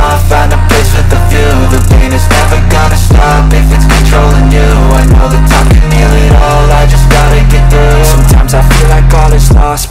off, find a place with a view. The pain is never gonna stop if it's controlling you. I know that time can heal it all, I just gotta get through. Sometimes I feel like all is lost,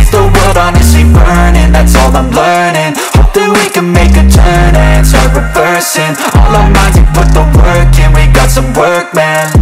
is the world honestly burning? That's all I'm learning. Hope that we can make a turn and start reversing all our minds and put the work in. We got some work, man.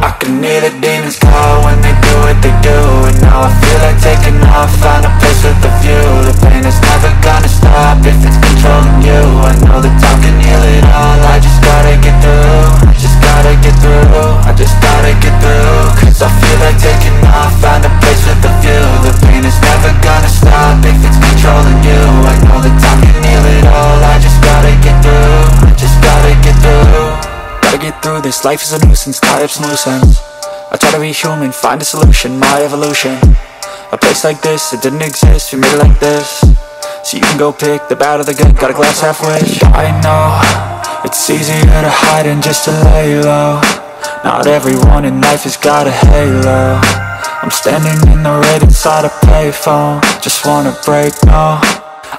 I can hear the demons call when they do what they do, and now I feel like taking off, find a place with a view. The pain is never gonna stop if it's controlling you. I know that time can heal it all, I just gotta get through. I just gotta get through, I just gotta get through. Cause I feel like taking off, find a place with a view. The pain is never gonna stop if it's controlling you. I know that time can heal it all, I just gotta get through. I just gotta get through. Gotta get through this, life is a nuisance, tie up some loose ends. I try to be human, find a solution, my evolution. A place like this, it didn't exist, we made it like this. So you can go pick the bad or the good, got a glass halfway. I know, it's easier to hide than just to lay low. Not everyone in life has got a halo. I'm standing in the red inside a payphone, just wanna break, no.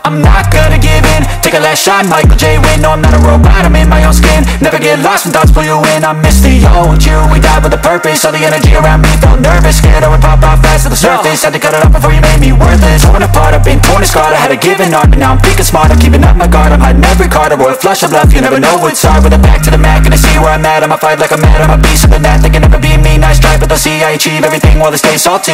I'm not gonna give in, take a last shot, Michael J. Wynn. No, I'm not a robot, I'm in my own skin. Never get lost when thoughts pull you in. I miss the old you, we died with a purpose. All the energy around me felt nervous, scared I would pop off fast to the surface. Had to cut it off before you made me worthless. Torn apart, I've been torn and scarred. I had a given heart, but now I'm picking smart. I'm keeping up my guard, I'm hiding every card. A royal flush of love, you never know what's hard. With a back to the mat, gonna see where I'm at. I'ma fight like I'm mad, I'm a beast of the night. They can never be me, nice try, but they'll see I achieve everything while they stay salty. I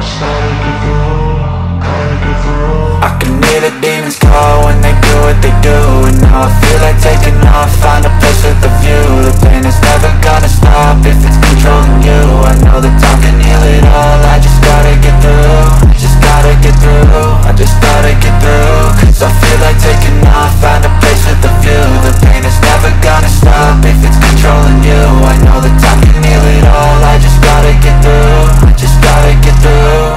started to I can hear the demons call when they do what they do, and now I feel like taking off, find a place with a view. The pain is never gonna stop if it's controlling you. I know that time can heal it all, I just gotta get through. I just gotta get through, I just gotta get through. Cause I feel like taking off, find a place with a view. The pain is never gonna stop if it's controlling you. I know that time can heal it all, I just gotta get through. I just gotta get through.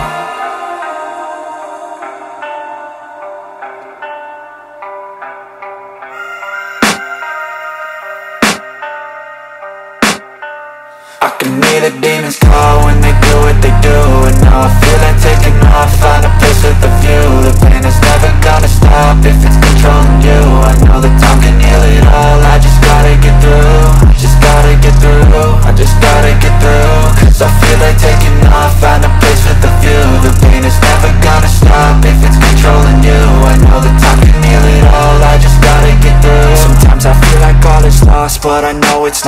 The demons call when they do what they do, and now I feel like taking off, find a place with a view. The pain is never gonna stop if it's controlling you. I know that time can heal it all, I just gotta get through. I just gotta get through, I just gotta get through. Cause I feel like taking off, find a place with a view. The pain is never gonna stop if it's controlling you. I know that time can heal it all, I just gotta get through. Sometimes I feel like all is lost, but I know it's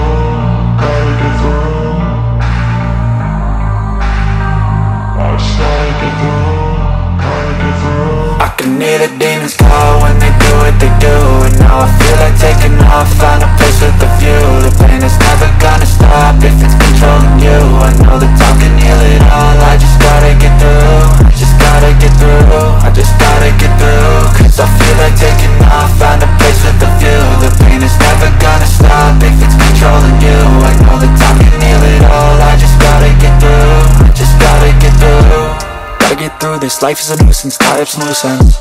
I can hear the demons call when they do what they do, and now I feel like taking off, find a place with a view. The pain is never gonna stop if it's controlling you. I know that time can heal it all, I just gotta get through. I just gotta get through, I just gotta get through. Cause I feel like taking off, find a place with a view. The pain is never gonna stop if it's controlling you. I know that time can heal it all, I just gotta get through. I just gotta get through. Gotta get through this, life is a nuisance, tie up some loose ends.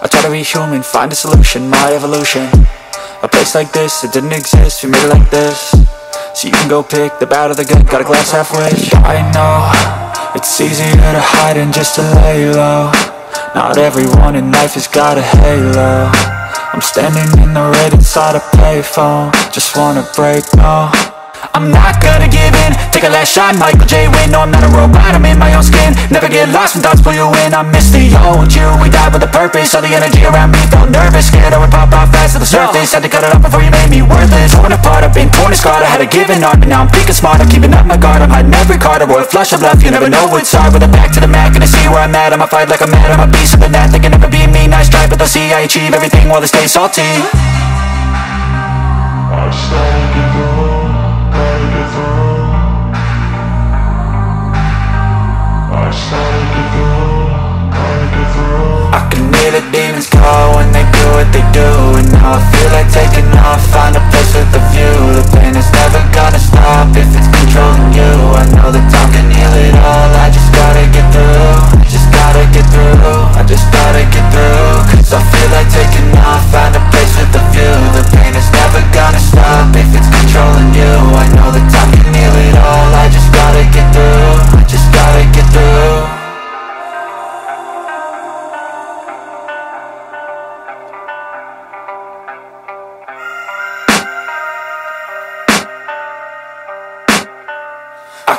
I try to be human, find a solution, my evolution. A place like this, it didn't exist, we made it like this. So you can go pick the bad or the good, got a glass half wish. I know, it's easier to hide than just to lay low. Not everyone in life has got a halo. I'm standing in the red inside a payphone, just wanna break, no. I'm not gonna give in, take a last shot, Michael J. Wynn. No, I'm not a robot, I'm in my own skin. Never get lost when thoughts pull you in. I miss the old you, we died with a purpose. All the energy around me felt nervous, scared I would pop off fast to the surface. Had to cut it off before you made me worthless. Torn apart, I've been torn and scarred. I had a given art, but now I'm thinking smart. I'm keeping up my guard, I'm hiding every card. A royal flush of love, you never know what's hard. With a back to the mat, gonna see where I'm at. I'ma fight like I'm mad, I'ma be something that they can never be me. Nice try, but they'll see I achieve everything while they stay salty. I started to I can hear the demons call when they do what they do, and now I feel like taking off, find a place with a view. The pain is never gonna stop if it's controlling you. I know that time can heal it all, I just gotta get through. I just gotta get through, I just gotta get through. Cause I feel like taking off, find a place with a view. The pain is never gonna stop if it's controlling you. I know that time can heal it all, I just gotta get through. I just gotta get through. I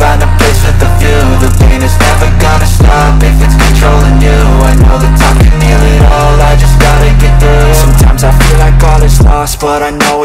find a place with a view. The pain is never gonna stop if it's controlling you. I know that time can heal it all, I just gotta get through. Sometimes I feel like all is lost, but I know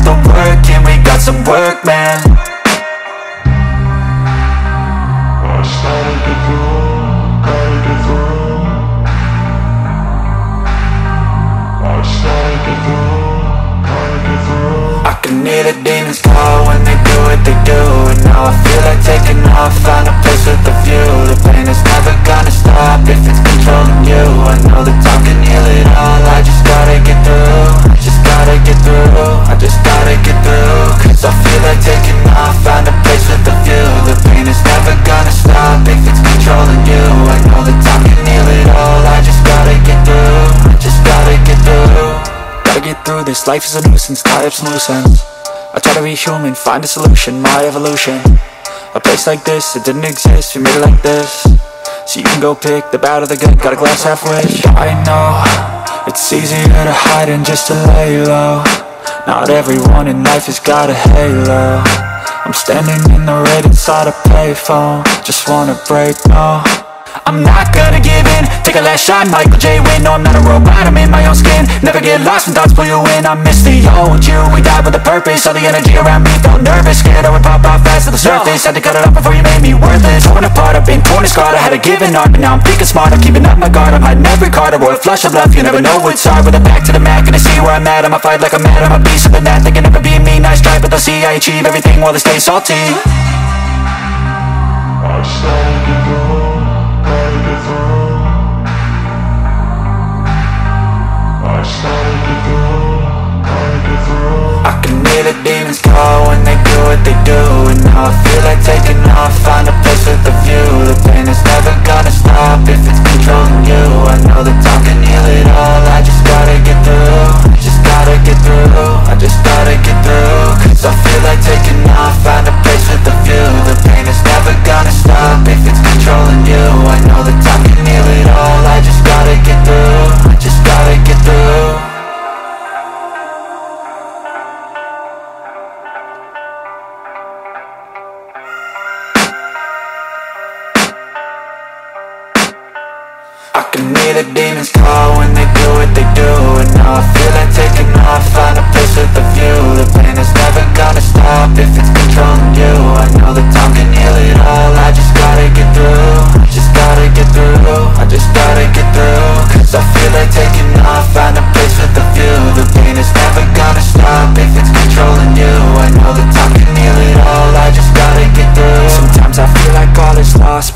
the work in. We got some work, man. I started to grow. I can hear the demons call when they do what they do, and now I feel like taking off, find a place with a view. The pain is never gonna stop if it's controlling you. I know that time can heal it all, I just gotta get through. I just gotta get through, I just gotta get through. Cause I feel like taking off, find a place with a view. The pain is never gonna stop if it's controlling you. I know that time can heal it all, I just gotta get through. Gotta get through this, life is a nuisance, tie up some loose ends. I try to be human, find a solution, my evolution. A place like this, it didn't exist, we made it like this. So you can go pick the bad or the good, got a glass half wish. I know, it's easier to hide than just to lay low. Not everyone in life has got a halo. I'm standing in the red inside a payphone. Just wanna break, no, I'm not gonna give in. Take a last shot, Michael J. Wynn. No, I'm not a robot, I'm in my own skin. Never get lost when thoughts pull you in. I miss the old you, we died with a purpose. All the energy around me felt nervous. Scared I would pop out fast to the surface. Had to cut it off before you made me worthless. Torn apart, I've been torn and scarred. I had a given art, but now I'm thinking smart. I'm keeping up my guard, I'm hiding every card. A royal flush of love, you never know what's hard. With a back to the mat, gonna see where I'm at. I'ma fight like I'm mad, I'm a beast of the night. They can never be me, nice try, but they'll see I achieve everything while they stay salty. I started to I can hear the demons call when they do what they do. And now I feel like taking off, find a place with a view. The pain is never gonna stop if it's controlling you. I know the time can heal it all, I just gotta get through. I just gotta get through, I just gotta get through. Cause I feel like taking off, find a place with a view. The pain is never gonna stop if it's controlling you. I know the time can heal it all, I just gotta get through. I just gotta get through. I can hear the demons call when they do what they do. And now I feel like taking off, find a place with a view. The pain is never gonna stop if it's controlling you. I know the time can heal it all, I just gotta get through. I just gotta get through, I just gotta get through. Cause I feel like taking off, find a place with a view. The pain is never gonna stop if it's controlling you. I know the time can heal it all, I just gotta get through. Sometimes I feel like all is lost,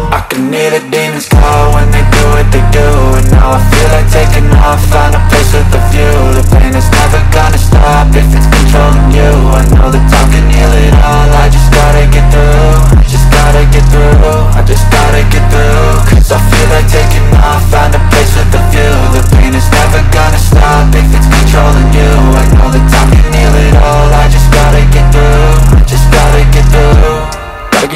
I can hear the demons call when they do what they do. And now I feel like taking off, find a place with a view. The pain is never gonna stop if it's controlling you. I know the time can heal it all, I just gotta get through. I just gotta get through, I just gotta get through. Cause I feel like taking off, find a place with a view. The pain is never gonna stop if it's controlling you. I know the time can heal it all, I just gotta get through. Gotta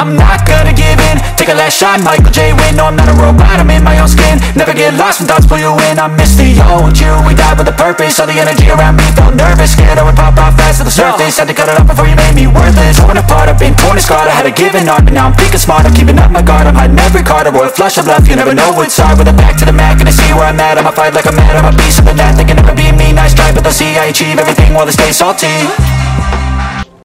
I'm not gonna give in. Take a last shot, Michael J. Wynn. No, I'm not a robot, I'm in my own skin. Never get lost when thoughts pull you in. I miss the old you, we died with a purpose. All the energy around me felt nervous. Scared I would pop out fast to the surface. Had to cut it off before you made me worthless. Torn apart, I've been torn and scarred. I had a given art, but now I'm thinking smart. I'm keeping up my guard, I'm hiding every card. A royal flush of love, you never know what's hard. With a back to the mat, gonna see where I'm at. I'ma fight like I'm mad, I'm a beast of the night. They can never be me, nice try, but they'll see I achieve everything while they stay salty.